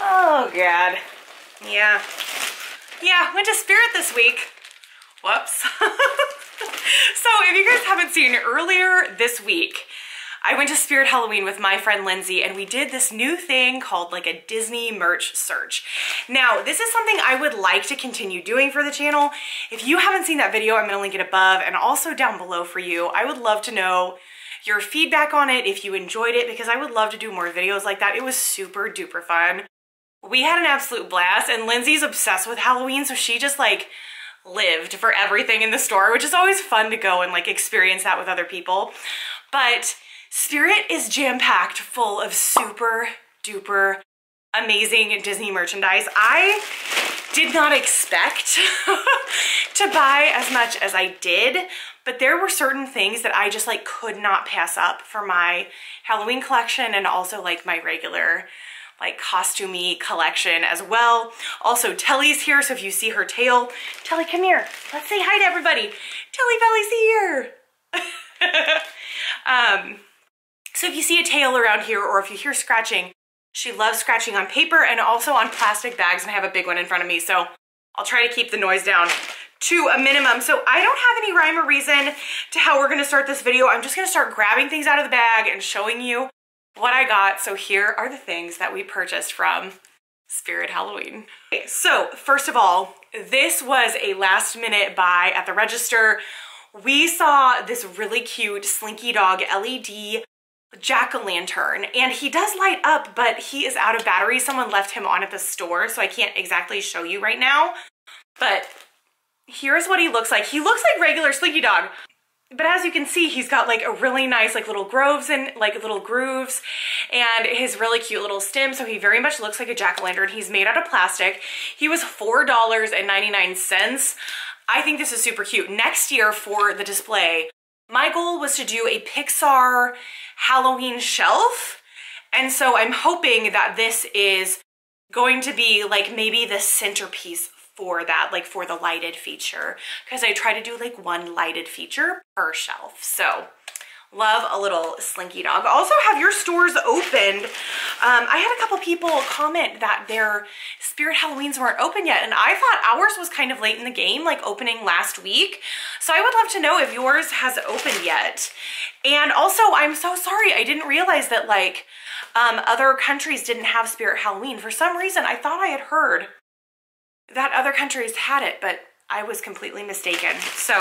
Oh, God. Yeah. Yeah, went to Spirit this week. Whoops. So if you guys haven't seen, earlier this week, I went to Spirit Halloween with my friend Lindsay, and we did this new thing called like a Disney merch search. Now, this is something I would like to continue doing for the channel. If you haven't seen that video, I'm gonna link it above and also down below for you. I would love to know your feedback on it, if you enjoyed it, because I would love to do more videos like that. It was super duper fun. We had an absolute blast, and Lindsay's obsessed with Halloween, so she just like lived for everything in the store, which is always fun to go and like experience that with other people. But Spirit is jam-packed full of super duper amazing Disney merchandise. I did not expect to buy as much as I did, but there were certain things that I just like could not pass up for my Halloween collection, and also like my regular like costumey collection as well. Also, Telly's here, so if you see her tail, Telly, come here. Let's say hi to everybody. Telly Belly's here. So if you see a tail around here, or if you hear scratching, she loves scratching on paper and also on plastic bags, and I have a big one in front of me, so I'll try to keep the noise down to a minimum. So I don't have any rhyme or reason to how we're gonna start this video. I'm just gonna start grabbing things out of the bag and showing you what I got. So here are the things that we purchased from Spirit Halloween. Okay, so first of all, this was a last minute buy at the register. We saw this really cute Slinky Dog LED jack-o'-lantern, and he does light up, but he is out of battery. Someone left him on at the store, so I can't exactly show you right now, but here's what he looks like. He looks like regular Slinky Dog, but as you can see, he's got like a really nice like little groves and like little grooves, and his really cute little stem, so he very much looks like a jack-o'-lantern. He's made out of plastic. He was $4.99. I think this is super cute. Next year for the display, my goal was to do a Pixar Halloween shelf. And so I'm hoping that this is going to be like maybe the centerpiece for that, like for the lighted feature, because I try to do like one lighted feature per shelf. So love a little Slinky Dog. Also, have your stores opened? I had a couple people comment that their Spirit Halloweens weren't open yet, and I thought ours was kind of late in the game, like opening last week. So I would love to know if yours has opened yet. And also, I'm so sorry, I didn't realize that like other countries didn't have Spirit Halloween. For some reason, I thought I had heard that other countries had it, but I was completely mistaken. So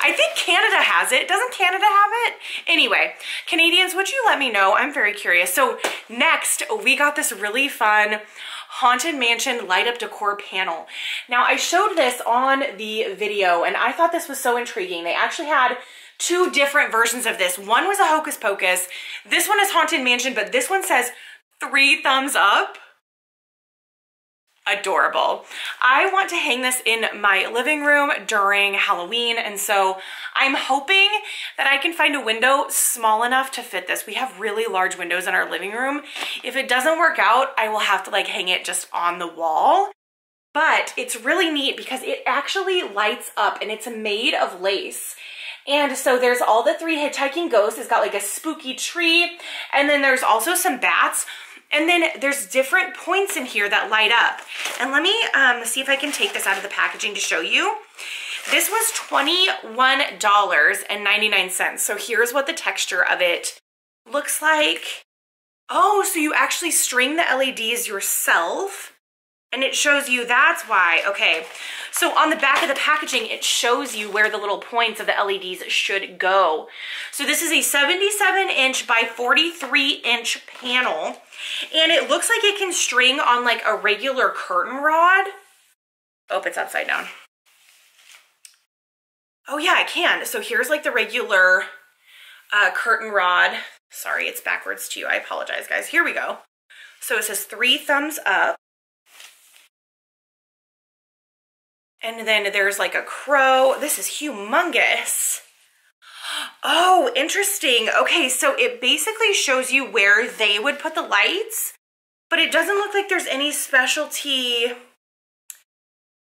I think Canada has it. Doesn't Canada have it? Anyway, Canadians, would you let me know? I'm very curious. So next, we got this really fun Haunted Mansion light up decor panel. Now, I showed this on the video, and I thought this was so intriguing. They actually had two different versions of this. One was a Hocus Pocus. This one is Haunted Mansion, but this one says 3 thumbs up. Adorable. I want to hang this in my living room during Halloween, and so I'm hoping that I can find a window small enough to fit this. We have really large windows in our living room. If it doesn't work out, I will have to like hang it just on the wall, but it's really neat because it actually lights up, and it's made of lace. And so there's all the 3 hitchhiking ghosts. It's got like a spooky tree, and then there's also some bats. And then there's different points in here that light up. And let me see if I can take this out of the packaging to show you. This was $21.99. So here's what the texture of it looks like. Oh, so you actually string the LEDs yourself, and it shows you, that's why, okay. So on the back of the packaging, it shows you where the little points of the LEDs should go. So this is a 77-inch by 43-inch panel, and it looks like it can string on like a regular curtain rod. Oh, it's upside down. Oh yeah, it can. So here's like the regular curtain rod. Sorry, it's backwards to you. I apologize, guys. Here we go. So it says 3 thumbs up. And then there's like a crow. This is humongous. Oh, interesting. Okay, so it basically shows you where they would put the lights, but it doesn't look like there's any specialty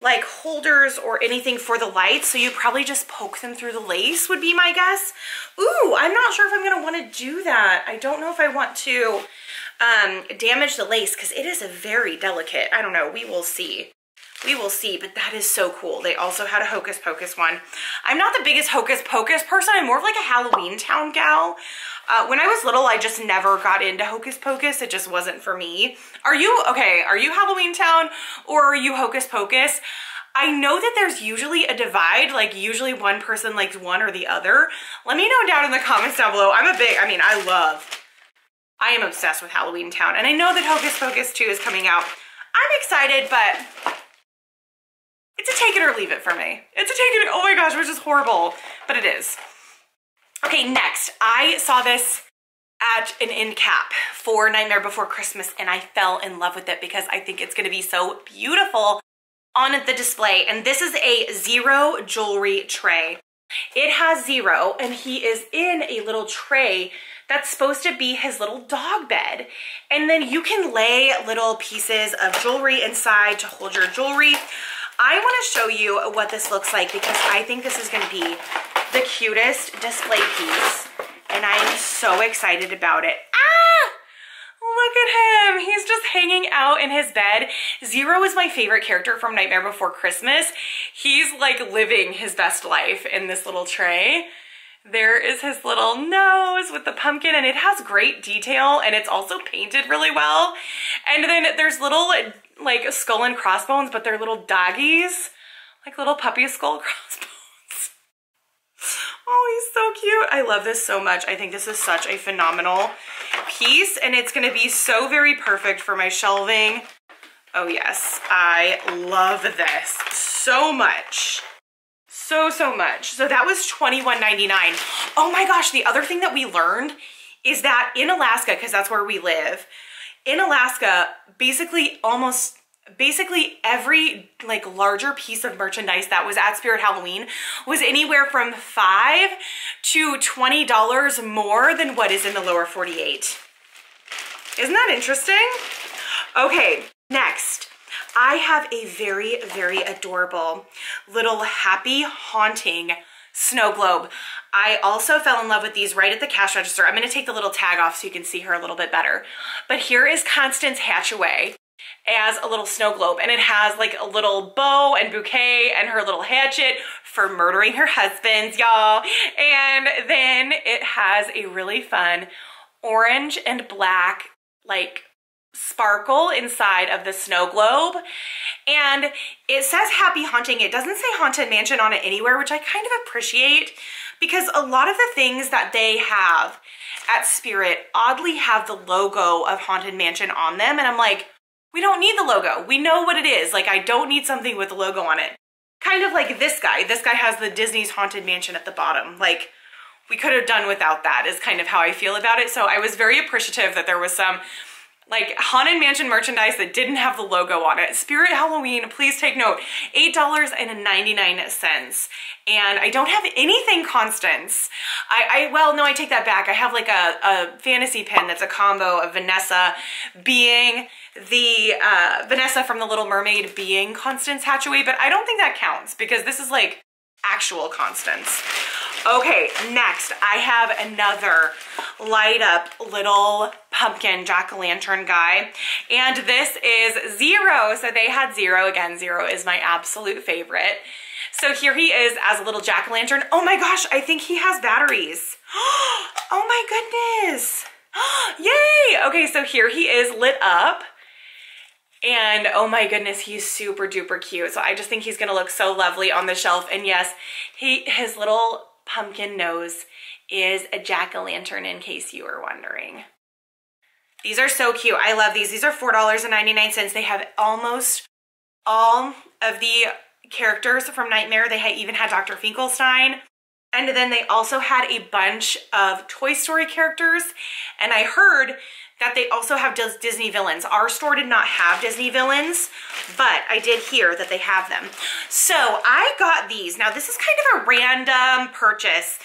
like holders or anything for the lights. So you probably just poke them through the lace would be my guess. Ooh, I'm not sure if I'm gonna wanna do that. I don't know if I want to. damage the lace because it is a very delicate. I don't know. We will see. We will see, but that is so cool. They also had a Hocus Pocus one. I'm not the biggest Hocus Pocus person. I'm more of like a Halloween Town gal. When I was little, I just never got into Hocus Pocus. It just wasn't for me. Are you, okay, are you Halloween Town or are you Hocus Pocus? I know that there's usually a divide, like usually one person likes one or the other. Let me know down in the comments down below. I'm a big, I mean, I am obsessed with Halloween Town. And I know that Hocus Pocus 2 is coming out. I'm excited, but it's a take it or leave it for me. It's a take it, oh my gosh, which is horrible, but it is. Okay, next, I saw this at an end cap for Nightmare Before Christmas and I fell in love with it because I think it's gonna be so beautiful on the display. And this is a Zero jewelry tray. It has Zero and he is in a little tray that's supposed to be his little dog bed. And then you can lay little pieces of jewelry inside to hold your jewelry. I want to show you what this looks like because I think this is going to be the cutest display piece and I'm so excited about it. Ah! Look at him. He's just hanging out in his bed. Zero is my favorite character from Nightmare Before Christmas. He's like living his best life in this little tray. There is his little nose with the pumpkin and it has great detail and it's also painted really well. And then there's little like skull and crossbones, but they're little doggies, like little puppy skull crossbones. Oh, he's so cute. I love this so much. I think this is such a phenomenal piece and it's gonna be so very perfect for my shelving. Oh yes, I love this so much. So much. So that was $21.99. Oh my gosh, the other thing that we learned is that in Alaska, because that's where we live, in Alaska, basically every like larger piece of merchandise that was at Spirit Halloween was anywhere from $5 to $20 more than what is in the lower 48. Isn't that interesting? Okay, next. I have a very, very adorable little happy haunting snow globe. I also fell in love with these right at the cash register. I'm gonna take the little tag off so you can see her a little bit better. But here is Constance Hatchaway as a little snow globe and it has like a little bow and bouquet and her little hatchet for murdering her husbands, y'all. And then it has a really fun orange and black like sparkle inside of the snow globe and it says happy haunting. It doesn't say Haunted Mansion on it anywhere, which I kind of appreciate because a lot of the things that they have at Spirit oddly have the logo of Haunted Mansion on them and I'm like, we don't need the logo, we know what it is. Like, I don't need something with the logo on it. Kind of like this guy has the Disney's Haunted Mansion at the bottom. Like, we could have done without that is kind of how I feel about it. So I was very appreciative that there was some like Haunted Mansion merchandise that didn't have the logo on it. Spirit Halloween, please take note, $8.99. And I don't have anything Constance. Well, no, I take that back. I have like a fantasy pin that's a combo of Vanessa being the, Vanessa from The Little Mermaid being Constance Hatchaway, but I don't think that counts because this is like actual Constance. Okay, next I have another light up little pumpkin jack-o'-lantern guy and this is Zero. So they had Zero again. Zero is my absolute favorite. So here he is as a little jack-o'-lantern. Oh my gosh, I think he has batteries. Oh my goodness. Yay. Okay, so here he is lit up and oh my goodness, he's super duper cute. So I just think he's gonna look so lovely on the shelf. And yes, his little pumpkin nose is a jack-o'-lantern in case you were wondering. These are so cute. I love these. These are $4.99. They have almost all of the characters from Nightmare. They even had Dr. Finkelstein. And then they also had a bunch of Toy Story characters. And I heard that they also have Disney villains. Our store did not have Disney villains, but I did hear that they have them. So I got these. Now this is kind of a random purchase,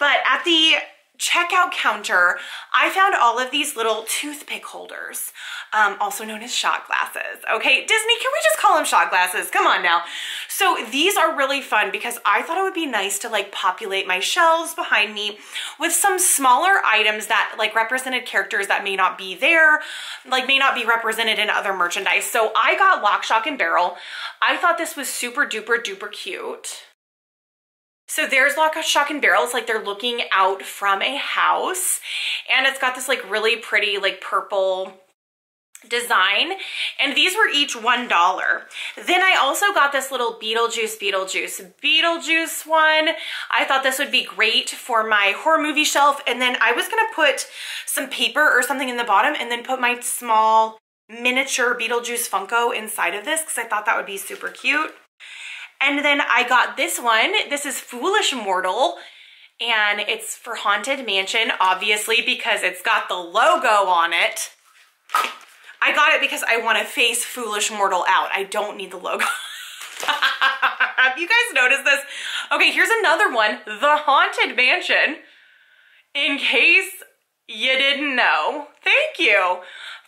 but at the checkout counter, I found all of these little toothpick holders, also known as shot glasses. Okay, Disney, can we just call them shot glasses? Come on now. So these are really fun because I thought it would be nice to like populate my shelves behind me with some smaller items that like represented characters that may not be there, like may not be represented in other merchandise. So I got Lock, Shock, and Barrel. I thought this was super duper duper cute. So there's Lock, Shock, and Barrel. It's like they're looking out from a house, and it's got this like really pretty like purple design, and these were each $1. Then I also got this little Beetlejuice one. I thought this would be great for my horror movie shelf, and then I was gonna put some paper or something in the bottom and then put my small miniature Beetlejuice Funko inside of this because I thought that would be super cute. And then I got this one. This is Foolish Mortal, and it's for Haunted Mansion, obviously, because it's got the logo on it. I got it because I want to face Foolish Mortal out. I don't need the logo. Have you guys noticed this? Okay, here's another one, The Haunted Mansion, in case you didn't know. Thank you.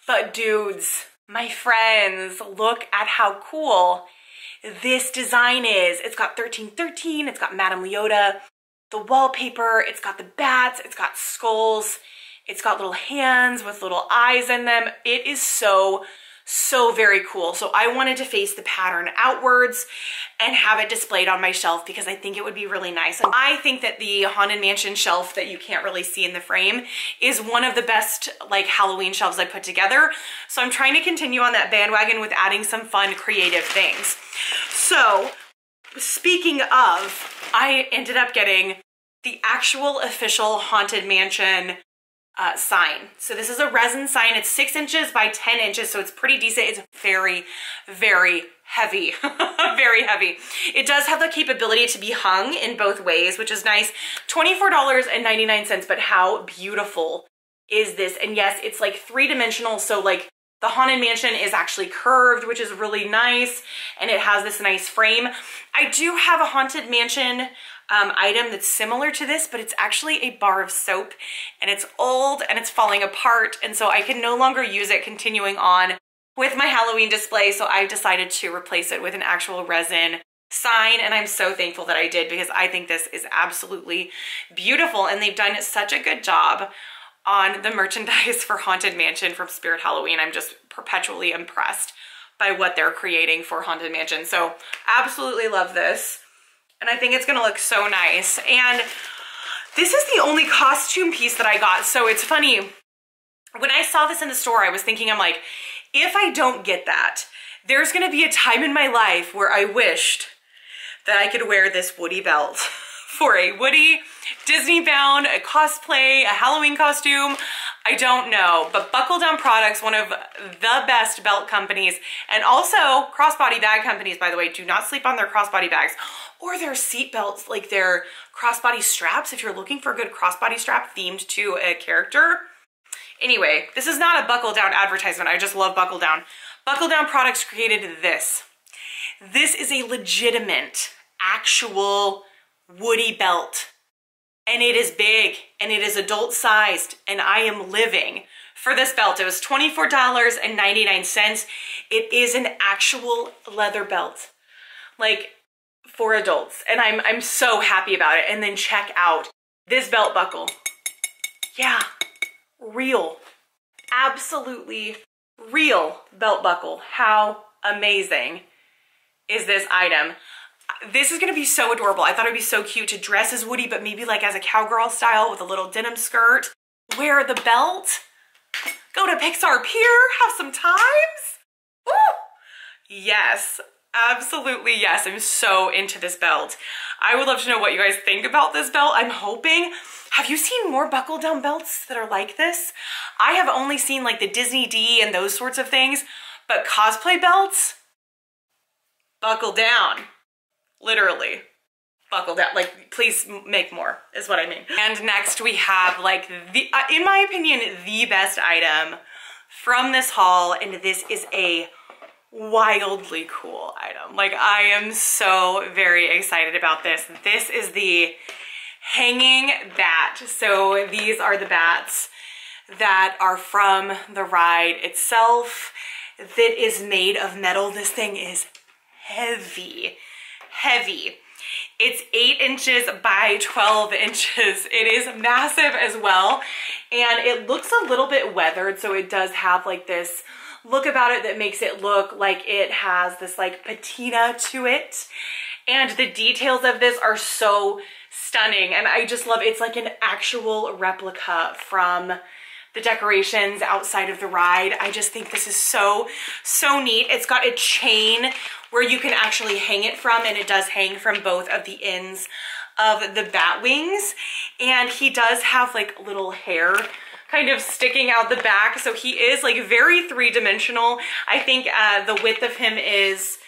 But dudes, my friends, look at how cool this design is. It's got 1313, it's got Madame Leota, the wallpaper, it's got the bats, it's got skulls, it's got little hands with little eyes in them. It is so very cool. So I wanted to face the pattern outwards and have it displayed on my shelf because I think it would be really nice. And I think that the Haunted Mansion shelf that you can't really see in the frame is one of the best like Halloween shelves I put together. So I'm trying to continue on that bandwagon with adding some fun, creative things. So speaking of, I ended up getting the actual official Haunted Mansion sign. So this is a resin sign. It's 6 inches by 10 inches, so it's pretty decent. It's very heavy. Very heavy. It does have the capability to be hung in both ways, which is nice. $24.99, but how beautiful is this? And yes, it's like three-dimensional, so like the Haunted Mansion is actually curved, which is really nice, and it has this nice frame. I do have a Haunted Mansion item that's similar to this, but it's actually a bar of soap, and it's old and it's falling apart, and so I can no longer use it continuing on with my Halloween display, so I've decided to replace it with an actual resin sign, and I'm so thankful that I did because I think this is absolutely beautiful, and they've done such a good job on the merchandise for Haunted Mansion from Spirit Halloween. I'm just perpetually impressed by what they're creating for Haunted Mansion. So absolutely love this. And I think it's gonna look so nice. And this is the only costume piece that I got. So it's funny, when I saw this in the store, I was thinking, I'm like, if I don't get that, there's gonna be a time in my life where I wished that I could wear this Woody belt for a Woody Disney bound, a cosplay, a Halloween costume. I don't know, but Buckle Down Products, one of the best belt companies, and also crossbody bag companies, by the way, do not sleep on their crossbody bags or their seat belts, like their crossbody straps. If you're looking for a good crossbody strap themed to a character. Anyway, this is not a Buckle Down advertisement. I just love Buckle Down. Buckle Down Products created this. This is a legitimate, actual Woody belt. And it is big, and it is adult sized, and I am living for this belt. It was $24.99. It is an actual leather belt, like for adults, and I'm so happy about it. And then check out this belt buckle. Yeah, real, absolutely real belt buckle. How amazing is this item? This is gonna be so adorable. I thought it'd be so cute to dress as Woody, but maybe like as a cowgirl style with a little denim skirt. Wear the belt, go to Pixar Pier, have some times. Ooh, yes, absolutely yes. I'm so into this belt. I would love to know what you guys think about this belt. I'm hoping, have you seen more buckle down belts that are like this? I have only seen like the Disney D and those sorts of things, but cosplay belts, buckle down. Literally buckled out, like please make more is what I mean. And next we have like the, in my opinion, the best item from this haul, and this is a wildly cool item. Like I am so very excited about this. This is the hanging bat. So these are the bats that are from the ride itself. That is made of metal. This thing is heavy, heavy. It's 8 inches by 12 inches. It is massive as well. And it looks a little bit weathered. So it does have like this look about it that makes it look like it has this like patina to it. And the details of this are so stunning. And I just love it. It's like an actual replica from the decorations outside of the ride. I just think this is so, so neat. It's got a chain where you can actually hang it from, and it does hang from both of the ends of the bat wings. And he does have like little hair kind of sticking out the back. So he is like very three-dimensional. I think the width of him is,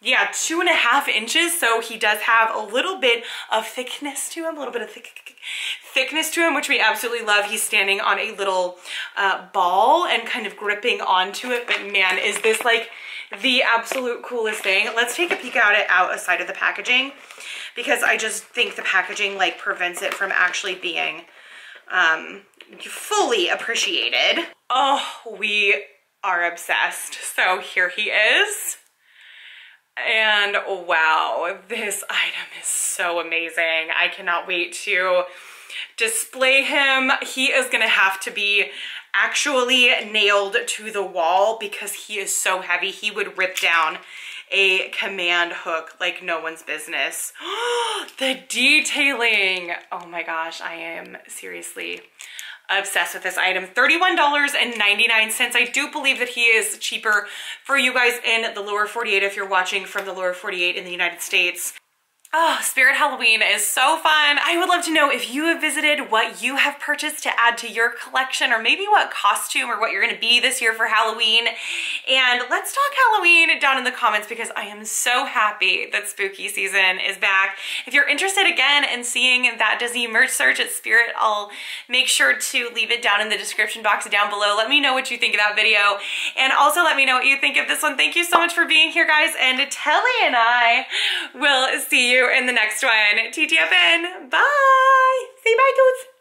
yeah, 2.5 inches. So he does have a little bit of thickness to him, a little bit of thickness to him, which we absolutely love. He's standing on a little ball and kind of gripping onto it. But man, is this like the absolute coolest thing. Let's take a peek at it outside of the packaging, because I just think the packaging like prevents it from actually being fully appreciated. Oh, we are obsessed. So here he is. And wow, this item is so amazing. I cannot wait to display him. He is gonna have to be actually nailed to the wall because he is so heavy. He would rip down a command hook like no one's business. The detailing. Oh my gosh, I am seriously obsessed with this item. $31.99. I do believe that he is cheaper for you guys in the lower 48 if you're watching from the lower 48 in the United States. Oh, Spirit Halloween is so fun. I would love to know if you have visited, what you have purchased to add to your collection, or maybe what costume or what you're gonna be this year for Halloween. And let's talk Halloween down in the comments, because I am so happy that spooky season is back. If you're interested again in seeing that Disney merch search at Spirit, I'll make sure to leave it down in the description box down below. Let me know what you think of that video. And also let me know what you think of this one. Thank you so much for being here, guys. And Telly and I will see you in the next one. TTFN. Bye. See you, bye, dudes.